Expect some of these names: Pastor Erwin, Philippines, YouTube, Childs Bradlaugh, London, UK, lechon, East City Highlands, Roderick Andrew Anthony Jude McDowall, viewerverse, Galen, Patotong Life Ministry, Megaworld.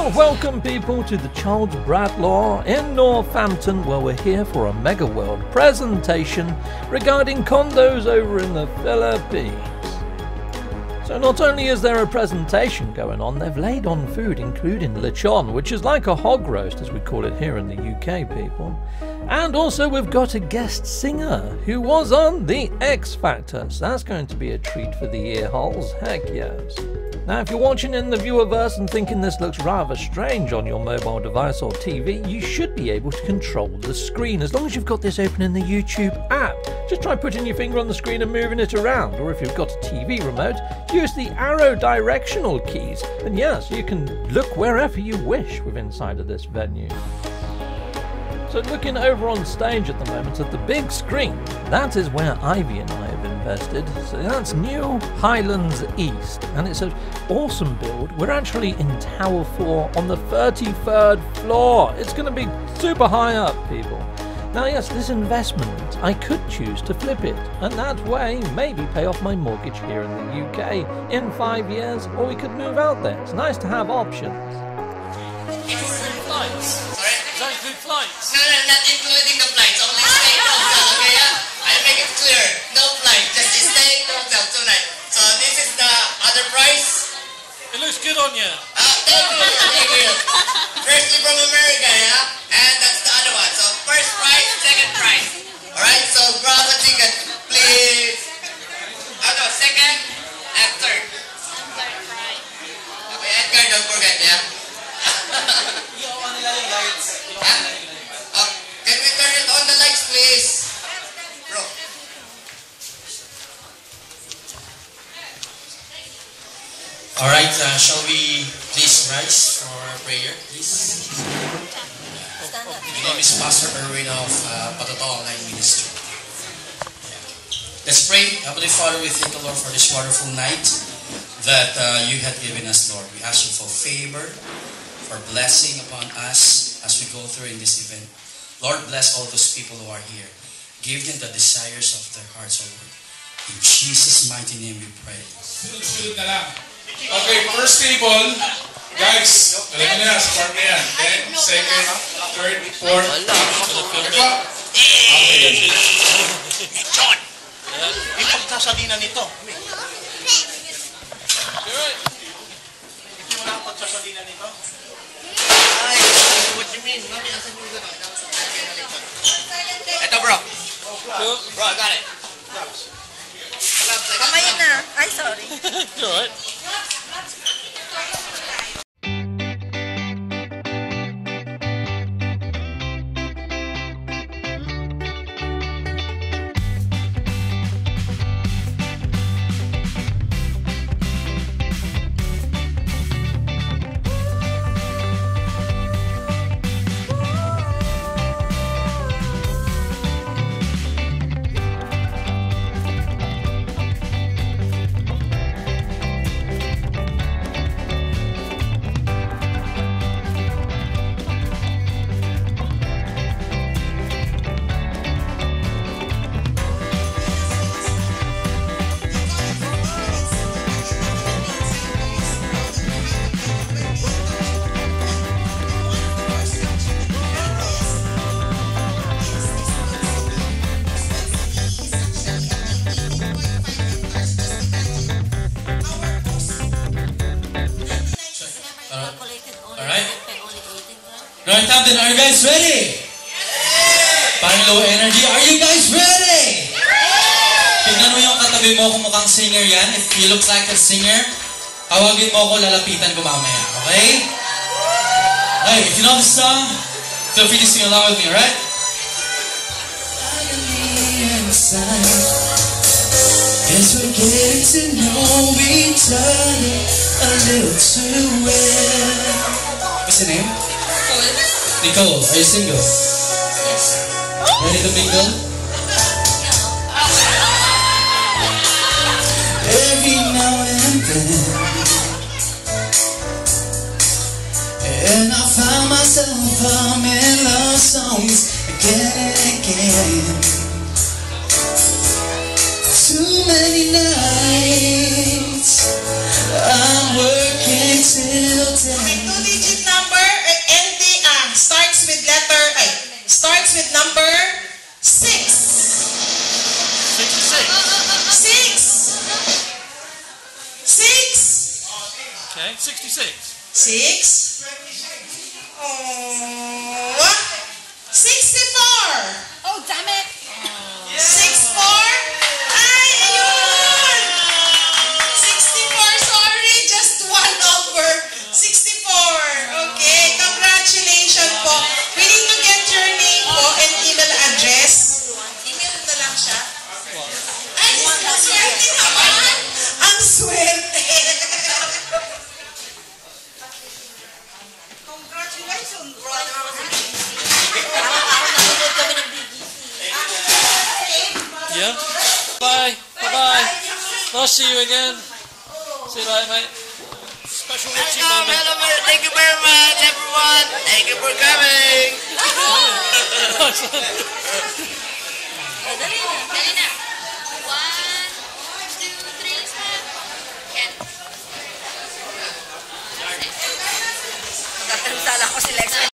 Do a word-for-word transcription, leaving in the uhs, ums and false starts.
Well, welcome people to the Childs Bradlaugh in Northampton, where we're here for a Megaworld presentation regarding condos over in the Philippines. So not only is there a presentation going on, they've laid on food including lechon, which is like a hog roast as we call it here in the U K, people. And also we've got a guest singer who was on the X Factor, so that's going to be a treat for the ear holes, heck yes. Now, if you're watching in the viewerverse and thinking this looks rather strange on your mobile device or T V, you should be able to control the screen as long as you've got this open in the YouTube app. Just try putting your finger on the screen and moving it around, or if you've got a T V remote, use the arrow directional keys, and yes, you can look wherever you wish within inside of this venue. So looking over on stage at the moment at the big screen, that is where Ivy and I have invested. So that's New Highlands East, and it's an awesome build. We're actually in Tower four on the thirty-third floor. It's going to be super high up, people. Now yes, this investment, I could choose to flip it, and that way maybe pay off my mortgage here in the U K in five years, or we could move out there. It's nice to have options. Flights. No, no, not including the flights. Only stay in hotel, okay? I make it clear. No flight. Just stay in hotel tonight. So this is the other price. It looks good on you. Uh, thank you. Thank you. Firstly from America, yeah? And that's the other one. So first price, second price. Alright, so grab a ticket, please. Oh no, second and third. Okay, Edgar, don't forget, yeah? Alright, uh, shall we please rise for prayer, please? My name is Pastor Erwin of uh, Patotong Life Ministry. Let's pray. Heavenly Father, we thank the Lord for this wonderful night that uh, you had given us, Lord. We ask you for favor, for blessing upon us as we go through in this event. Lord, bless all those people who are here. Give them the desires of their hearts, O Lord. In Jesus' mighty name we pray. Okay, first table, guys, alam niya, support niya. Then, second, third, fourth, diba? John! May pagsasalinan nito. Hindi mo lang pagsasalinan nito? Ay, what do you mean? Ito bro. Bro, I got it. Kamayin na. I'm sorry. You're right. Are you guys ready? Yeah. Parang low energy. Are you guys ready? Yeah. Tignan mo yung katabi mo kung mukhang singer yan. If you look like a singer, tawagin mo ako, lalapitan ko mamaya. Okay? Hey, if you know this song, feel free to sing along with me, alright? As we're getting to know each other a little too well. What's the name? Nicole, are you single? Yes. Ready to mingle? Every now and then, and I find myself humming love songs again and again. Too many nights I'm working till ten. Okay, sixty-six. Six? Oh, sixty-four. Oh, damn it. Oh. sixty-four? Ay, ayun. sixty-four, sorry. Just one over. sixty-four. Okay, congratulations po. We need to get your name po and email address. Email na lang siya. Ay, ang swerte naman. Ang swerte. Congratulations, brother. Yeah. Bye. Bye. Bye. Nice to see you again. See you later, mate. Special Richie moment. Hello, hello, thank you very much, everyone. Thank you for coming. One, two, three, four. Ten. Magtatantala ko si Lex.